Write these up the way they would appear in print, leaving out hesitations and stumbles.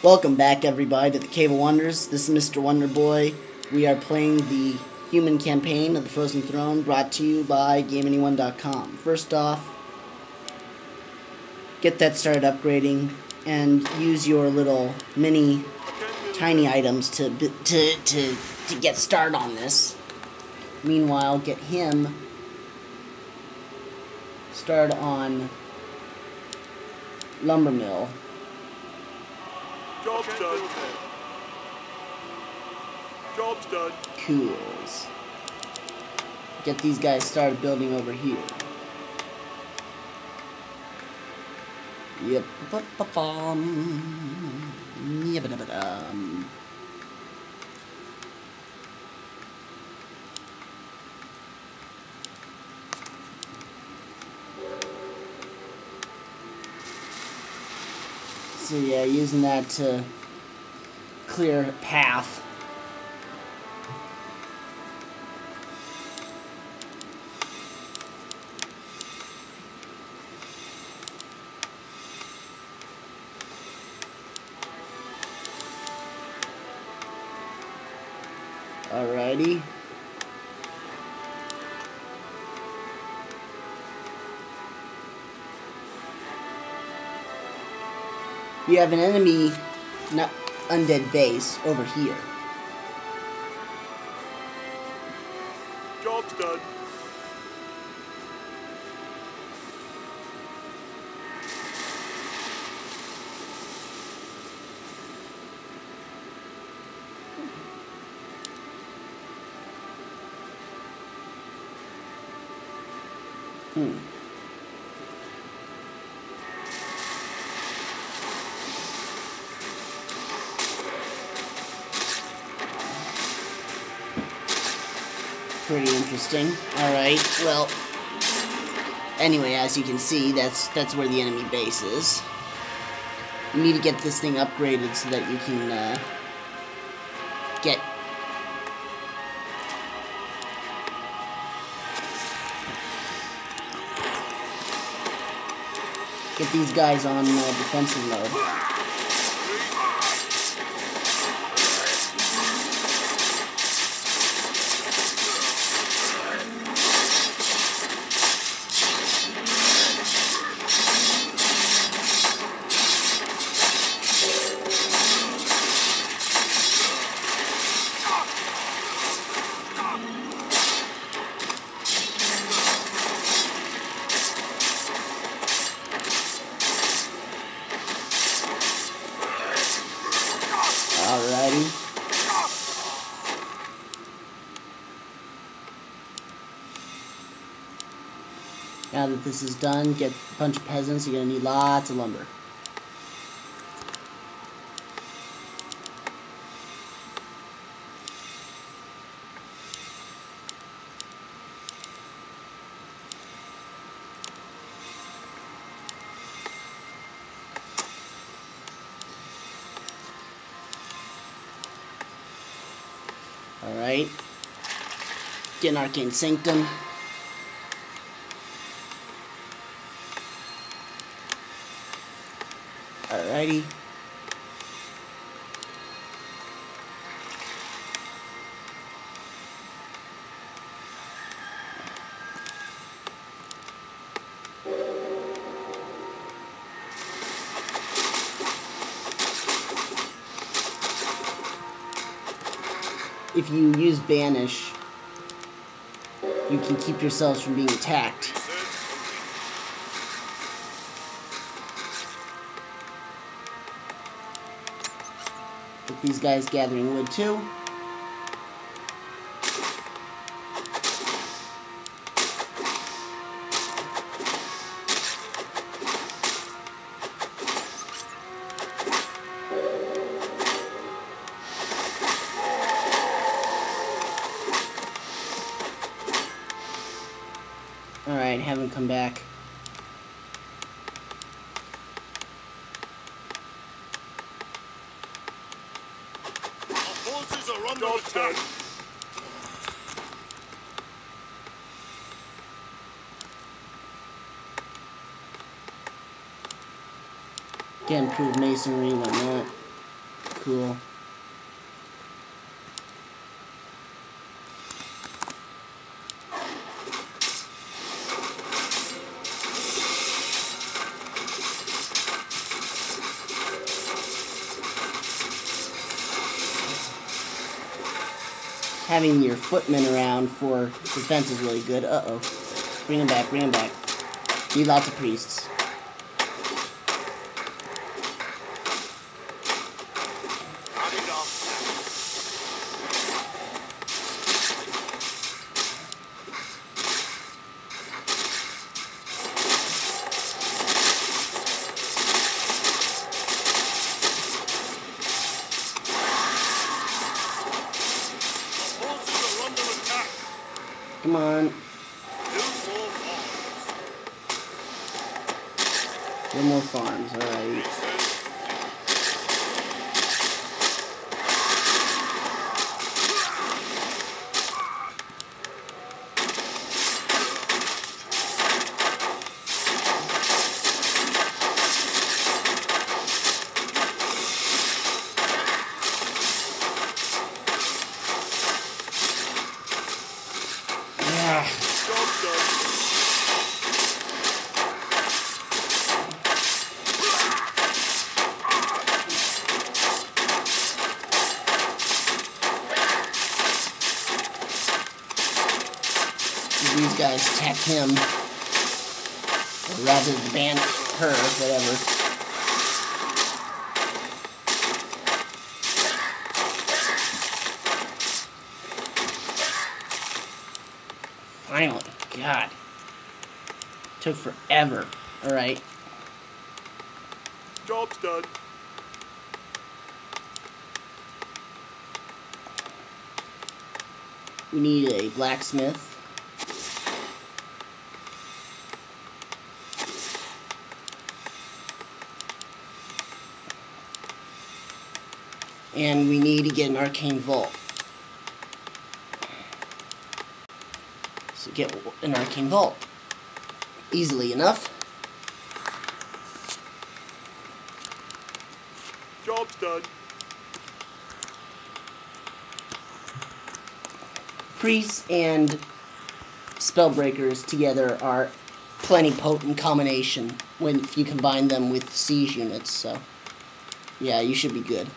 Welcome back, everybody, to the Cave of Wonders. This is Mr. Wonderboy. We are playing the human campaign of the Frozen Throne, brought to you by GameAnyone.com. First off, get that started upgrading, and use your little mini, tiny items to get started on this. Meanwhile, get him started on lumber mill. Job's done. Job's done. Cools. Get these guys started building over here. Yep. So yeah, using that to clear path. Alrighty. You have an enemy, not undead base, over here. Job's done. Pretty interesting. Alright, well, anyway, as you can see, that's where the enemy base is. You need to get this thing upgraded so that you can get these guys on defensive mode. Now that this is done, get a bunch of peasants, you're going to need lots of lumber. Alright. Get an Arcane Sanctum. Alrighty. If you use Banish, you can keep yourselves from being attacked. These guys gathering wood too. All right, haven't come back. Can't improve masonry, whatnot. cool. Having your footmen around for defense is really good. Uh-oh. Bring him back, bring him back. Need lots of priests. Come on. No more farms, alright. These guys attack him, or rather ban her, whatever. Finally, God, took forever. All right, job's done. We need a blacksmith. And we need to get an arcane vault. So get an arcane vault. Easily enough. Job's done. Priests and spellbreakers together are plenty potent combination when if you combine them with siege units, so yeah, you should be good.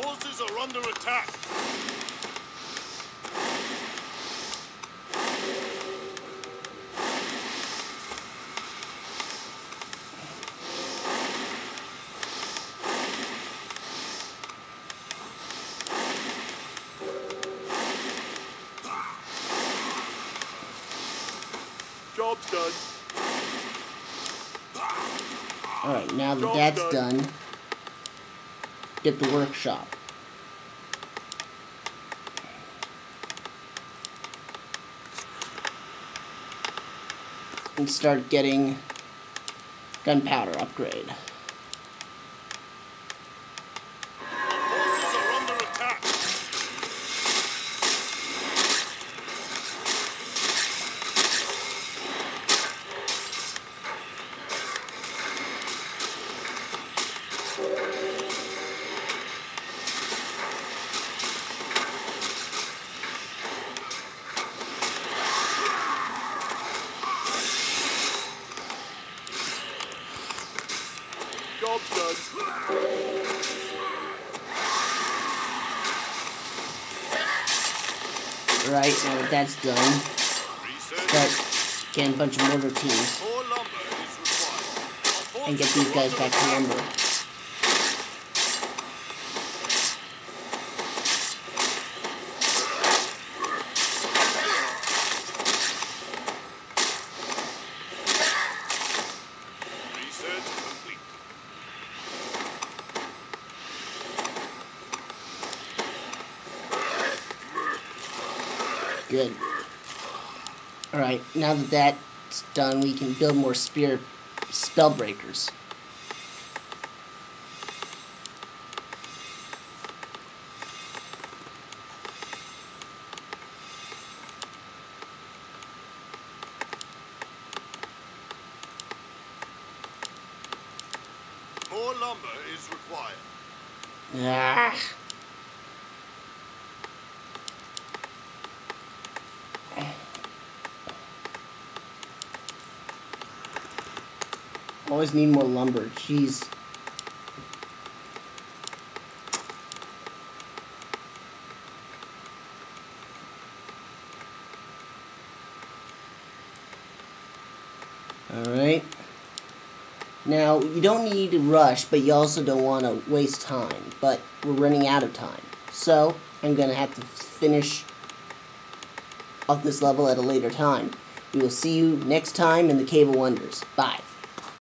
Forces are under attack. Job's done. All right, now that that's done, get the workshop. And start getting gunpowder upgrade. Right, now that that's done, start getting a bunch of mortar teams and get these guys back to lumber. Good. Alright, now that that's done, we can build more spear spellbreakers. number is required. Yeah. Always need more lumber. Jeez. Alright. Now, you don't need to rush, but you also don't want to waste time. But we're running out of time. So, I'm going to have to finish up this level at a later time. We will see you next time in the Cave of Wonders. Bye.